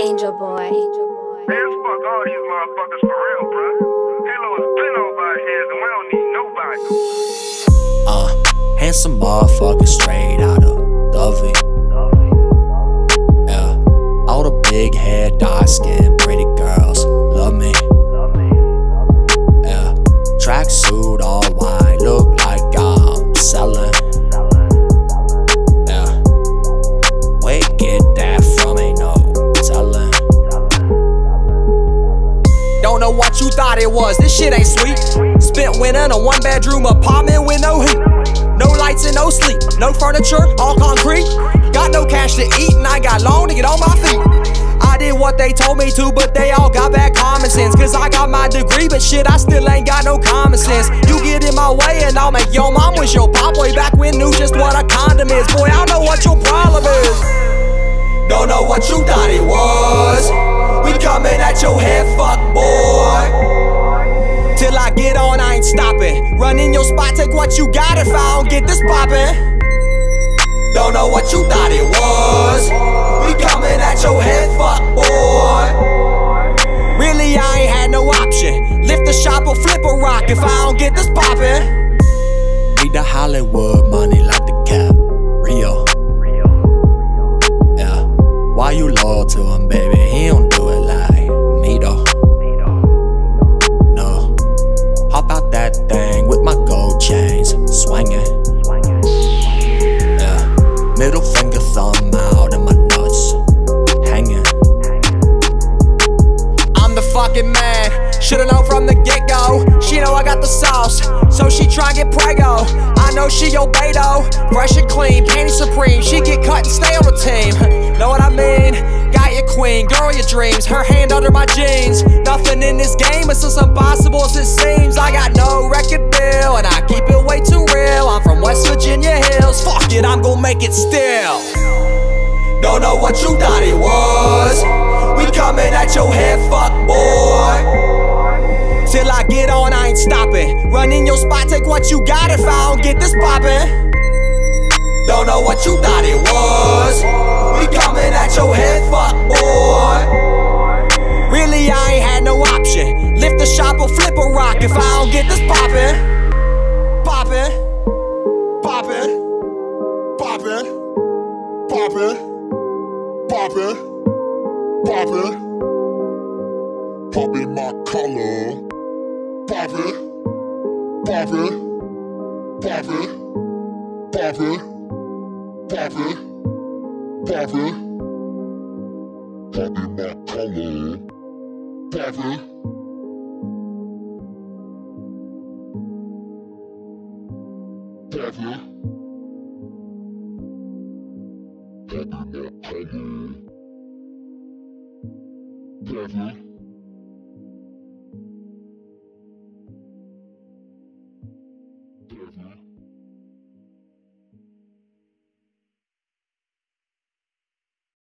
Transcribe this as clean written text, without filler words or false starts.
Angel Boy. Man, fuck all these motherfuckers for real, bro. Halo is been over our heads and we don't need nobody. Handsome motherfucker straight out of Dovey. Yeah, all the big head, dark skin, pretty girls love me. Yeah, tracksuit all white, look like I'm selling. Yeah, wait, get that from me, no telling. Don't know what you thought it was, this shit ain't sweet. Spent winter in a one-bedroom apartment with no heat. No lights and no sleep, no furniture, all concrete. Got no cash to eat and I got loan to get on my feet. I did what they told me to, but they all got bad common sense. Cause I got my degree, but shit, I still ain't got no common sense. You get in my way and I'll make your mom wish your pop. Way back when knew just what a condom is. Boy, I know what your problem is. Don't know what you thought it was. We coming at your head, fuck boy. Till I get on, I ain't stopping. Run in your spot, take what you got if I don't get this poppin'. Don't know what you thought it was. We coming at your head, fuck boy. Really, I ain't had no option. Lift the shop or flip a rock if I don't get this poppin'. Need the Hollywood money like the cap, Rio. Yeah, why you loyal to him, baby? He don't do it like me though. No, hop out that thing. Chains swinging, yeah. Middle finger, thumb out, and my nuts hanging. I'm the fucking man. Shoulda known from the get go. She know I got the sauce, so she try get prego. I know she your Beto, fresh and clean, panty supreme. She get cut and stay on the team. Know what I mean? Got your queen, girl your dreams. Her hand under my jeans. Nothing in this game is as impossible as it seems. I got no record deal and I keep it way too real. I'm from West Virginia Hills. Fuck it, I'm gon' make it still. Don't know what you thought it was. We coming at your head, fuck boy. Till I get on, I ain't stopping. Run in your spot, take what you got if I don't get this poppin'. Don't know what you thought it was. We coming at your head, fuck boy. Really, I ain't had no option. Lift the shop or flip a rock if I don't get this poppin'. Poppin', poppin', poppin', poppin', poppin', poppin', poppin' my color. Poppin', poppin', poppin', poppin'. Poppin', poppin' my color. Poppin'. Poppin'. Poppin' my color. Poppin'. Poppin'.